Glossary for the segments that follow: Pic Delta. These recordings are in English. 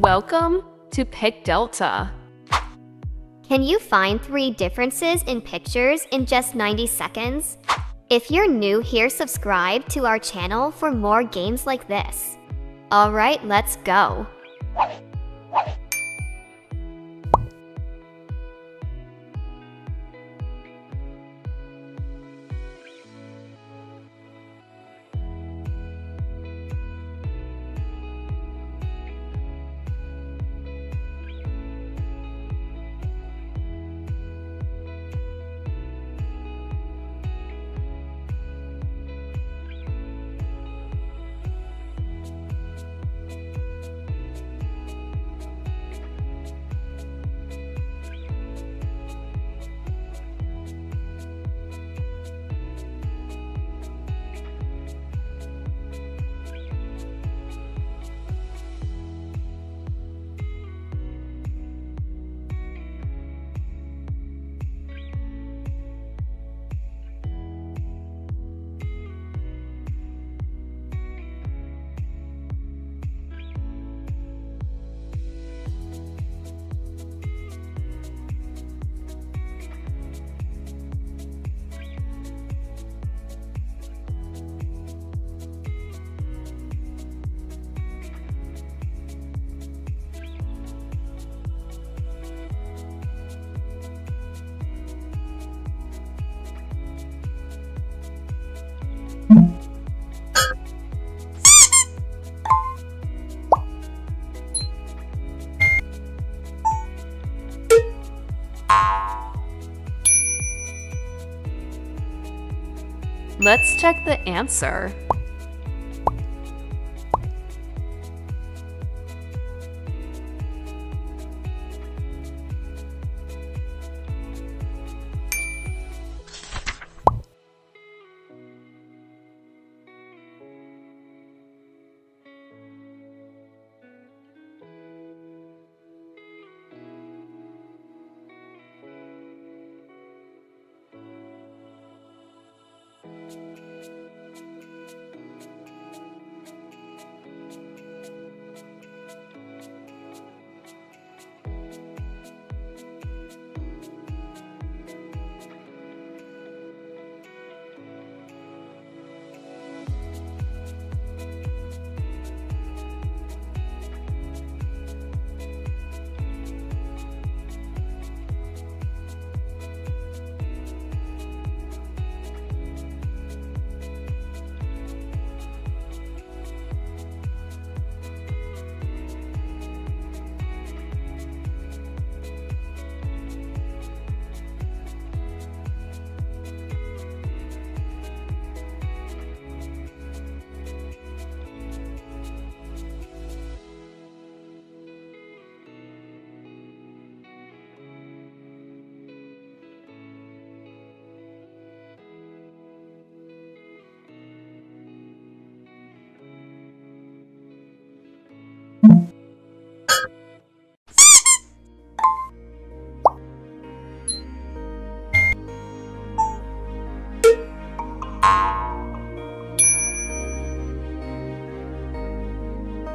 Welcome to Pic Delta. Can you find 3 differences in pictures in just 90 seconds? If you're new here, subscribe to our channel for more games like this. Alright, let's go! Let's check the answer.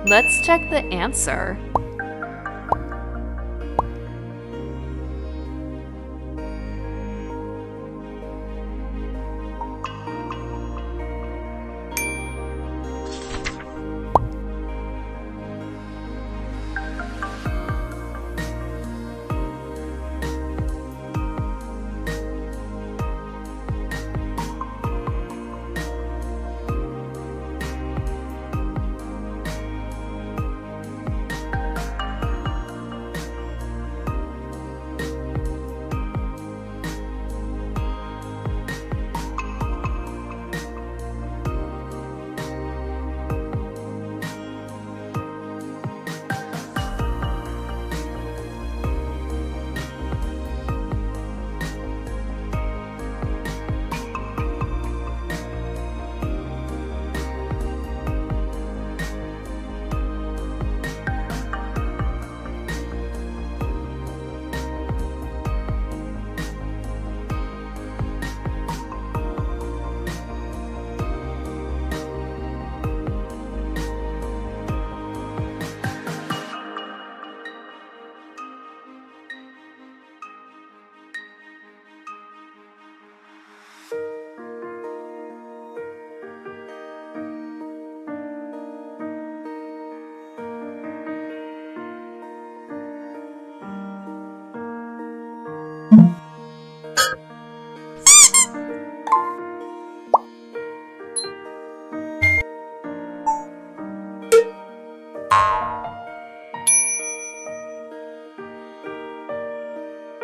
Let's check the answer.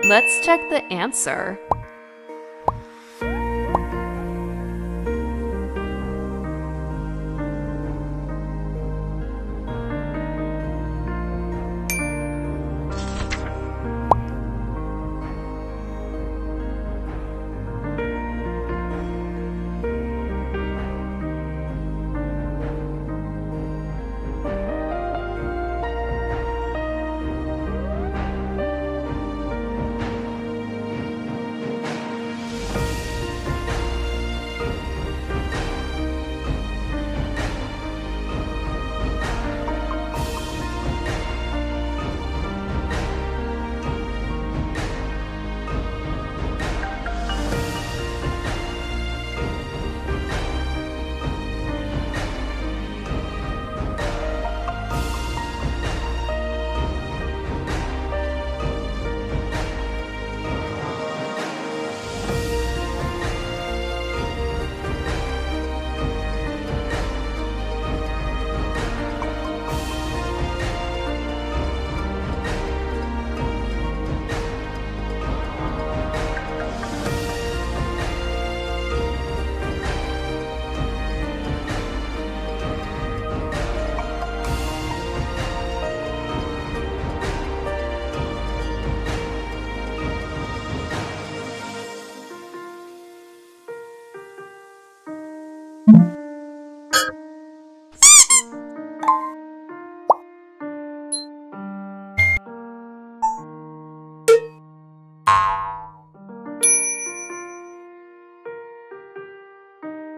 Let's check the answer.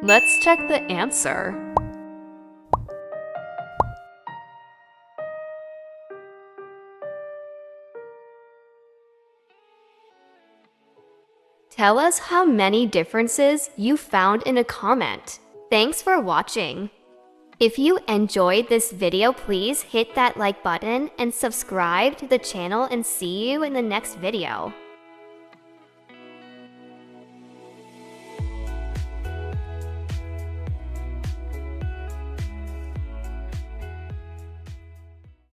Let's check the answer. Tell us how many differences you found in a comment. Thanks for watching. If you enjoyed this video, please hit that like button and subscribe to the channel, and see you in the next video.